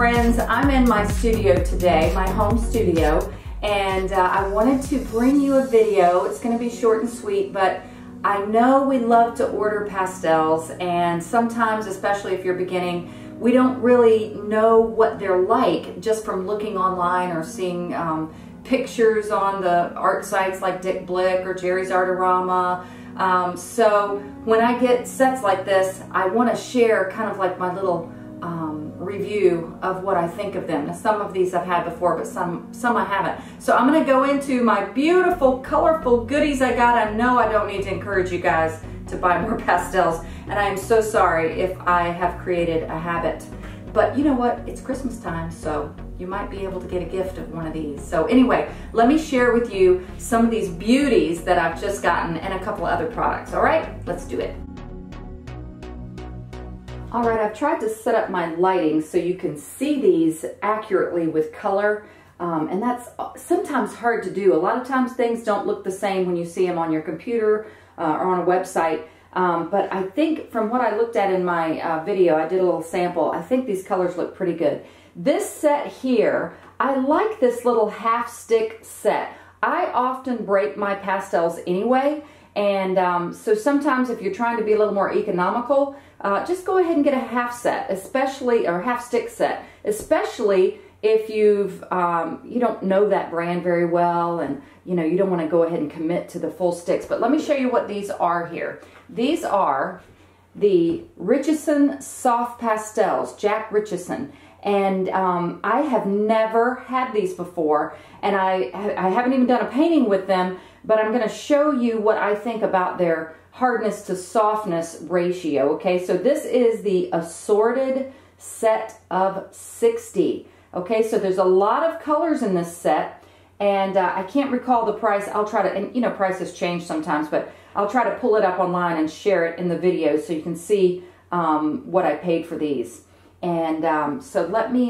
friends, I'm in my studio today, my home studio, and I wanted to bring you a video. It's going to be short and sweet, but I know we love to order pastels, and sometimes, especially if you're beginning, we don't really know what they're like just from looking online or seeing pictures on the art sites like Dick Blick or Jerry's Artorama. So when I get sets like this, I want to share kind of like my little review of what I think of them. Now, some of these I've had before, but some I haven't. So I'm going to go into my beautiful, colorful goodies I got. I know I don't need to encourage you guys to buy more pastels, and I am so sorry if I have created a habit. But you know what? It's Christmas time, so you might be able to get a gift of one of these. So anyway, let me share with you some of these beauties that I've just gotten and a couple other products. All right, let's do it. All right, I've tried to set up my lighting so you can see these accurately with color, and that's sometimes hard to do. A lot of times things don't look the same when you see them on your computer or on a website. But I think from what I looked at in my video, I did a little sample, I think these colors look pretty good. This set here, I like this little half stick set. I often break my pastels anyway, and so sometimes if you're trying to be a little more economical, just go ahead and get a half set, especially, or half stick set, especially if you've, you don't know that brand very well, and you know, you don't want to go ahead and commit to the full sticks. But let me show you what these are here. These are the Richeson Soft Pastels, Jack Richeson. And I have never had these before, and I haven't even done a painting with them, but I'm going to show you what I think about their hardness to softness ratio. Okay, so this is the assorted set of 60. Okay, so there's a lot of colors in this set, and I can't recall the price. I'll try to, and you know, prices change sometimes, but I'll try to pull it up online and share it in the video so you can see what I paid for these. And so let me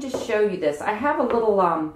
just show you this. I have a little,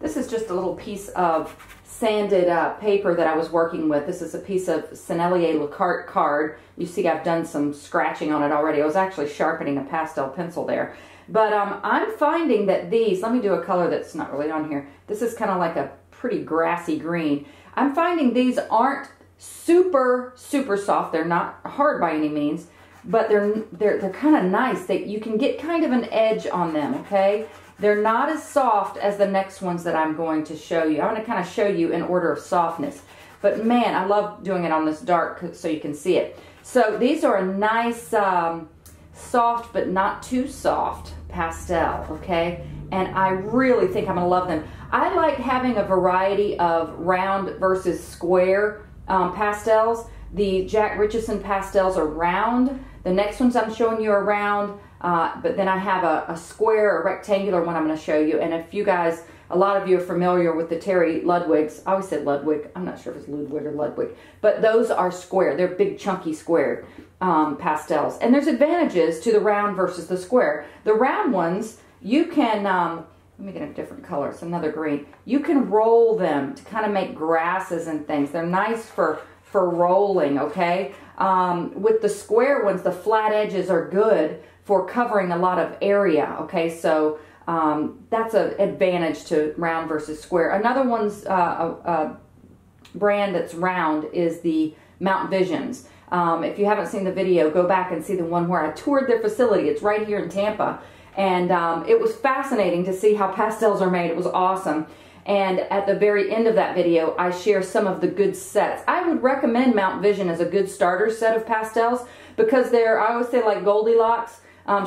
this is just a little piece of sanded paper that I was working with. This is a piece of Sennelier La Carte card. You see I've done some scratching on it already. I was actually sharpening a pastel pencil there. But I'm finding that these, let me do a color that's not really on here. This is kind of like a pretty grassy green. I'm finding these aren't super, super soft. They're not hard by any means, but they're kind of nice. You can get kind of an edge on them, okay? They're not as soft as the next ones that I'm going to show you. I'm going to kind of show you in order of softness. But man, I love doing it on this dark so you can see it. So these are a nice soft but not too soft pastel, okay? And I really think I'm gonna love them. I like having a variety of round versus square pastels. The Jack Richeson pastels are round. The next ones I'm showing you are round, but then I have a square or rectangular one I'm gonna show you. And if you guys, a lot of you are familiar with the Terry Ludwigs. I always said Ludwig. I'm not sure if it's Ludwig or Ludwig, but those are square. They're big, chunky, squared pastels. And there's advantages to the round versus the square. The round ones, you can, let me get a different color. It's another green. You can roll them to kind of make grasses and things. They're nice for rolling, okay? With the square ones, the flat edges are good for covering a lot of area, okay? So that's an advantage to round versus square. Another one's a brand that's round is the Mount Visions. If you haven't seen the video, go back and see the one where I toured their facility. It's right here in Tampa. And it was fascinating to see how pastels are made. It was awesome. And at the very end of that video, I share some of the good sets. I would recommend Mount Vision as a good starter set of pastels because they're, I always say, like Goldilocks.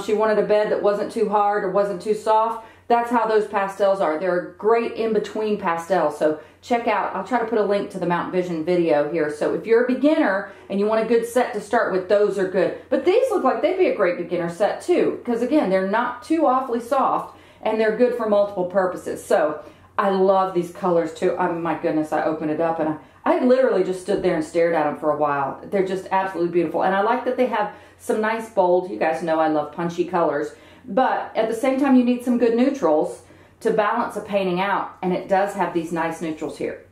She wanted a bed that wasn't too hard or wasn't too soft. That's how those pastels are. They're a great in-between pastel. So check out, I'll try to put a link to the Mount Vision video here. So if you're a beginner and you want a good set to start with, those are good. But these look like they'd be a great beginner set too, because again, they're not too awfully soft and they're good for multiple purposes. So I love these colors too. Oh my goodness, I opened it up and I literally just stood there and stared at them for a while. They're just absolutely beautiful. And I like that they have some nice bold, you guys know I love punchy colors. But at the same time, you need some good neutrals to balance a painting out, and it does have these nice neutrals here.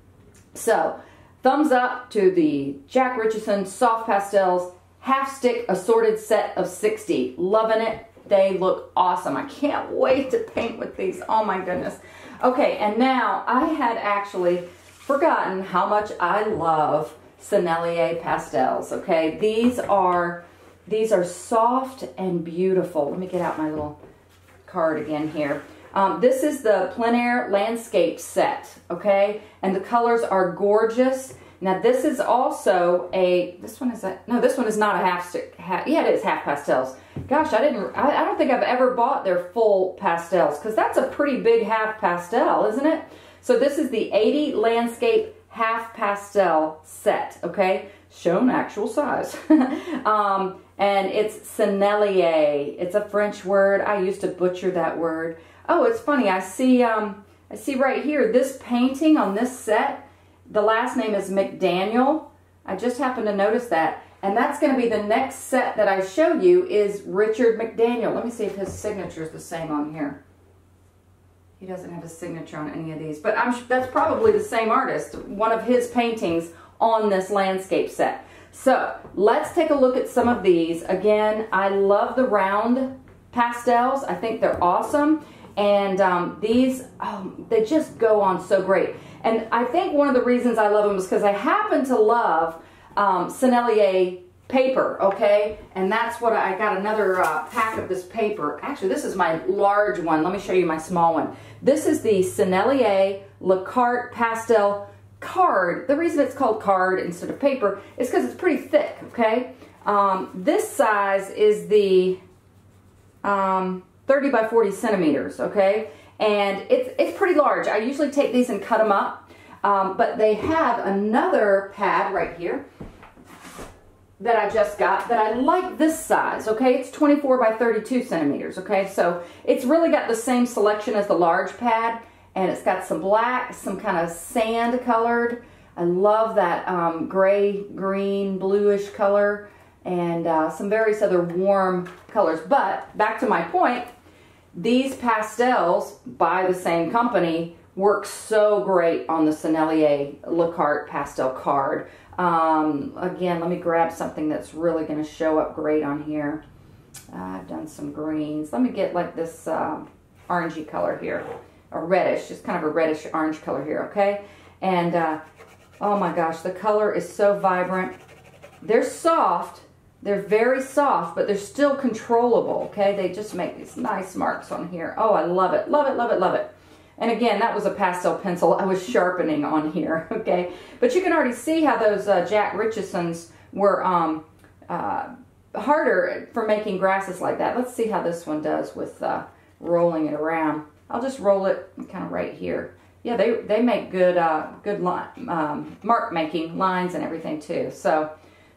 So, thumbs up to the Jack Richeson Soft Pastels Half Stick Assorted Set of 60. Loving it, They look awesome. I can't wait to paint with these. Oh my goodness. Okay, and now I had actually forgotten how much I love Sennelier pastels. Okay, these are soft and beautiful. Let me get out my little card again here. This is the plein air landscape set, okay? And the colors are gorgeous. Now this is also a, this one is half pastels. Gosh, I don't think I've ever bought their full pastels because that's a pretty big half pastel, isn't it? So this is the 80 landscape half pastel set, okay? Shown actual size. And it's Sennelier. It's a French word. I used to butcher that word. Oh, it's funny. I see right here, this painting on this set, the last name is McDaniel. I just happened to notice that. And that's going to be the next set that I show you is Richard McDaniel. Let me see if his signature is the same on here. He doesn't have a signature on any of these, but that's probably the same artist, one of his paintings on this landscape set. So let's take a look at some of these. Again, I love the round pastels. I think they're awesome. And these, they just go on so great. And I think one of the reasons I love them is because I happen to love Sennelier paper, okay? And that's what I got another pack of this paper. Actually, this is my large one. Let me show you my small one. This is the Sennelier La Carte pastel card. The reason it's called card instead of paper is because it's pretty thick, okay? This size is the 30 by 40 centimeters, okay? And it's pretty large. I usually take these and cut them up, but they have another pad right here that I just got that I like this size, okay? It's 24 by 32 centimeters, okay? So it's really got the same selection as the large pad, and it's got some black, some kind of sand colored. I love that gray, green, bluish color, and some various other warm colors. But back to my point, these pastels by the same company work so great on the Sennelier La Carte pastel card. Again, let me grab something that's really going to show up great on here. I've done some greens. Let me get like this orangey color here, or reddish, just kind of a reddish orange color here, okay? And oh my gosh, the color is so vibrant. They're soft. They're very soft, but they're still controllable, okay? They just make these nice marks on here. Oh, I love it, love it, love it, love it. And again, that was a pastel pencil I was sharpening on here, okay? But you can already see how those Jack Richesons were harder for making grasses like that. Let's see how this one does with rolling it around. I'll just roll it kind of right here. Yeah, they make good, good line, mark-making lines and everything too, so...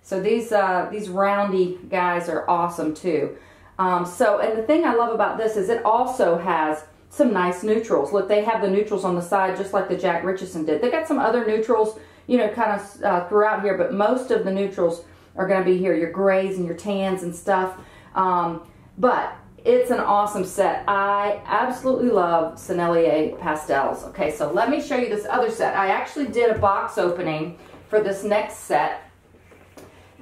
So these roundy guys are awesome too. And the thing I love about this is it also has some nice neutrals. Look, they have the neutrals on the side just like the Jack Richeson did. They got some other neutrals, you know, kind of throughout here, but most of the neutrals are going to be here, your grays and your tans and stuff. But it's an awesome set. I absolutely love Sennelier pastels. Okay, so let me show you this other set. I actually did a box opening for this next set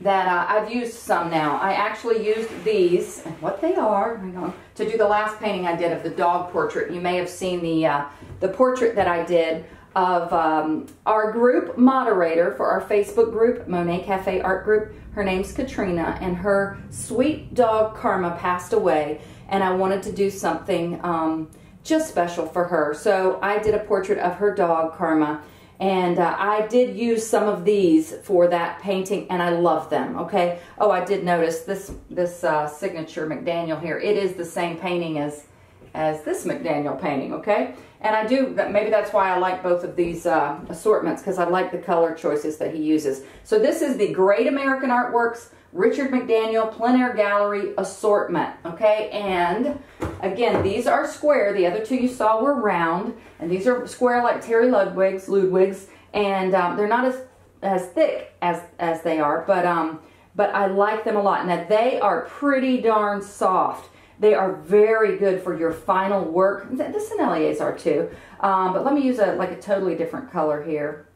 that I've used some now. I actually used these, and what they are, hang on, to do the last painting I did of the dog portrait. You may have seen the portrait that I did of our group moderator for our Facebook group, Monet Cafe Art Group. Her name's Katrina, and her sweet dog, Karma, passed away, and I wanted to do something just special for her. So I did a portrait of her dog, Karma, and I did use some of these for that painting, and I love them, okay? Oh, I did notice this signature McDaniel here. It is the same painting as this McDaniel painting, okay? And I do, maybe that's why I like both of these assortments, because I like the color choices that he uses. So this is the Great American Artworks Richard McDaniel Plein Air Gallery Assortment, okay? And again, these are square. The other two you saw were round, and these are square like Terry Ludwig's, and they're not as thick as they are, but I like them a lot. Now, they are pretty darn soft. They are very good for your final work. The Senneliers are too, but let me use a totally different color here.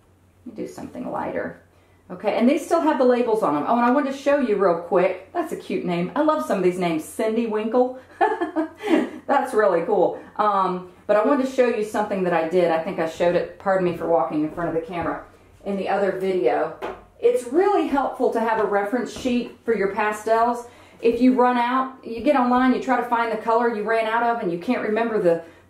Let me do something lighter. Okay, and these still have the labels on them. Oh, and I wanted to show you real quick. That's a cute name. I love some of these names. Cindy Winkle. That's really cool. But I wanted to show you something that I did. I think I showed it, pardon me for walking in front of the camera, in the other video. It's really helpful to have a reference sheet for your pastels. If you run out, you get online, you try to find the color you ran out of, and you can't remember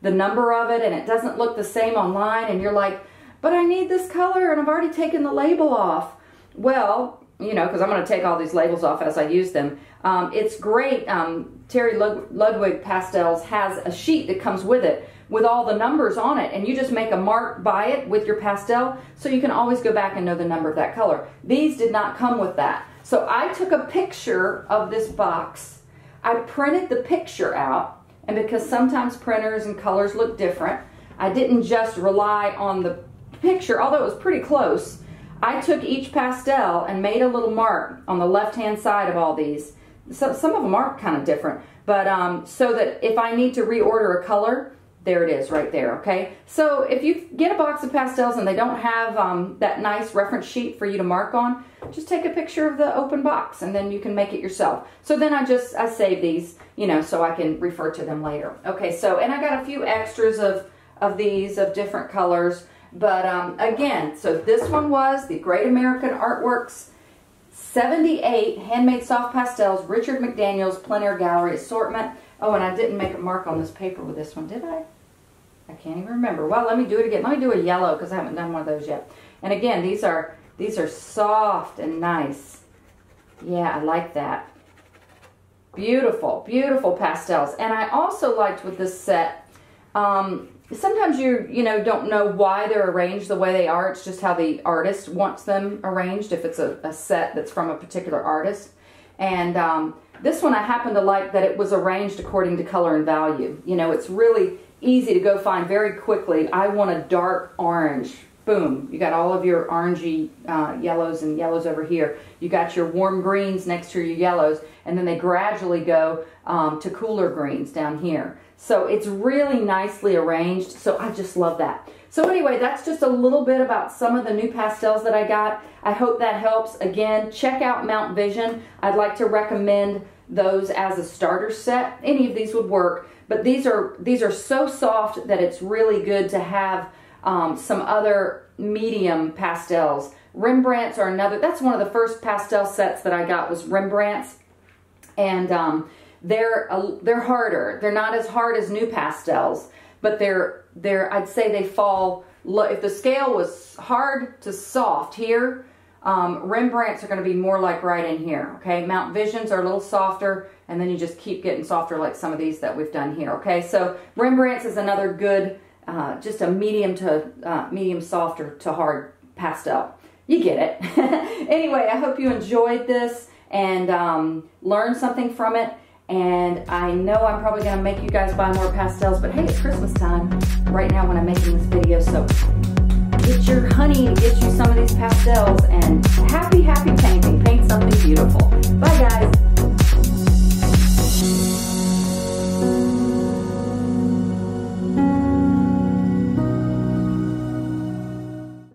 the number of it, and it doesn't look the same online, and you're like, but I need this color, and I've already taken the label off. Well, you know, because I'm going to take all these labels off as I use them. It's great. Terry Ludwig Pastels has a sheet that comes with it with all the numbers on it, and you just make a mark by it with your pastel so you can always go back and know the number of that color. These did not come with that. So I took a picture of this box. I printed the picture out, and because sometimes printers and colors look different, I didn't just rely on the picture, although it was pretty close. I took each pastel and made a little mark on the left-hand side of all these. So some of them are kind of different, but so that if I need to reorder a color, there it is right there, okay? So if you get a box of pastels and they don't have that nice reference sheet for you to mark on, just take a picture of the open box and then you can make it yourself. So then I save these, you know, so I can refer to them later. Okay, so, and I got a few extras of these of different colors. But again, so this one was the Great American Artworks 78 Handmade Soft Pastels, Richard McDaniel's Plein Air Gallery Assortment. Oh, and I didn't make a mark on this paper with this one, did I? I can't even remember. Well, let me do it again. Let me do a yellow because I haven't done one of those yet. And again, these are soft and nice. Yeah, I like that. Beautiful, beautiful pastels. And I also liked with this set, sometimes you know, don't know why they're arranged the way they are. It's just how the artist wants them arranged, if it's a set that's from a particular artist. And this one I happen to like that it was arranged according to color and value. You know, it's really easy to go find very quickly. I want a dark orange. Boom. You got all of your orangey yellows and yellows over here. You got your warm greens next to your yellows, and then they gradually go to cooler greens down here. So it's really nicely arranged, so I just love that. So anyway, that's just a little bit about some of the new pastels that I got. I hope that helps. Again, check out Mount Vision. I'd like to recommend those as a starter set. Any of these would work, but these are so soft that it's really good to have some other medium pastels. Rembrandts are another. That's one of the first pastel sets that I got was Rembrandts, and they're harder. They're not as hard as new pastels, but they're I'd say they fall low. If the scale was hard to soft here, Rembrandts are going to be more like right in here. Okay, Mount Visions are a little softer, and then you just keep getting softer like some of these that we've done here. Okay, so Rembrandts is another good, just a medium to medium softer to hard pastel. You get it. Anyway, I hope you enjoyed this and learned something from it. And I know I'm probably going to make you guys buy more pastels, but hey, it's Christmas time right now when I'm making this video, so get your honey and get you some of these pastels, and happy painting.